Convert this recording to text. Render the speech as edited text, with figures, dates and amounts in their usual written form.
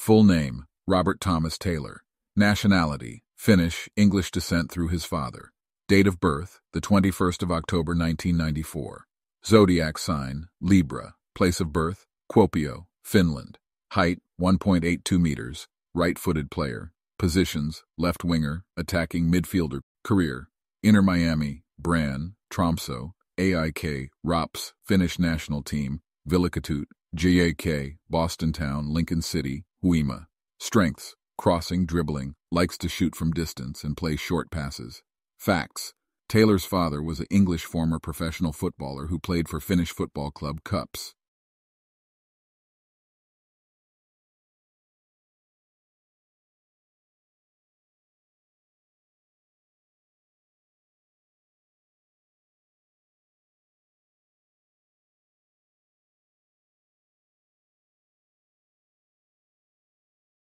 Full name, Robert Thomas Taylor. Nationality, Finnish, English descent through his father. Date of birth, the 21st of October 1994. Zodiac sign, Libra. Place of birth, Kuopio, Finland. Height, 1.82 meters. Right-footed player. Positions, left winger, attacking midfielder. Career, Inter Miami, Brann, Tromso, AIK, Rops, Finnish national team, Vilikatut, JAK, Boston Town, Lincoln City, WiMA. Strengths, crossing, dribbling, likes to shoot from distance and play short passes. Facts, Taylor's father was an English former professional footballer who played for Finnish football club KUPS.